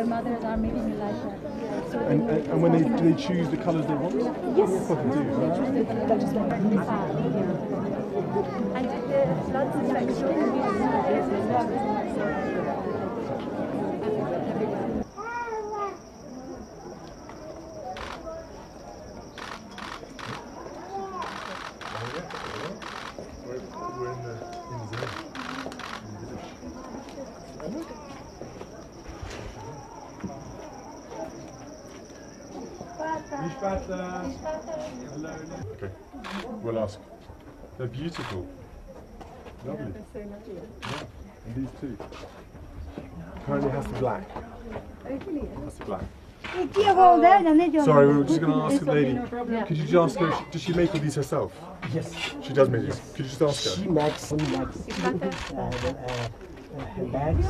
their mothers are making Elisha. And when they choose the colours they want? Yes. Yes. And the lots of like children use Mishpata. Okay, we'll ask. They're beautiful. Lovely. Yeah, they're so lovely. Yeah. And these two. Apparently has the black. Has the black. Sorry, we were just going to ask the lady. Yeah. Could you just ask her, does she make all these herself? Yes. She does make these. Yes. Could you just ask her? She makes some bags, bags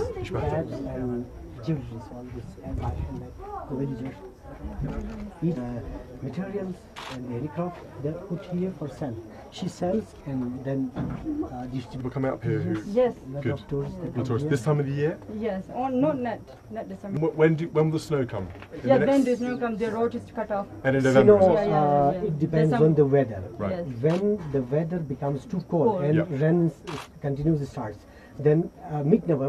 and jewelries, all this, and handmade materials and handicraft, they're put here for sale. She sells and then people come out here who... Yes. Good. Tourists. This time of the year? Yes. Oh, not this summer. When will the snow come? When the snow comes, the road is cut off. And in November? It depends on the weather. Right. Yes. When the weather becomes too cold. And rain continuously starts, then mid-November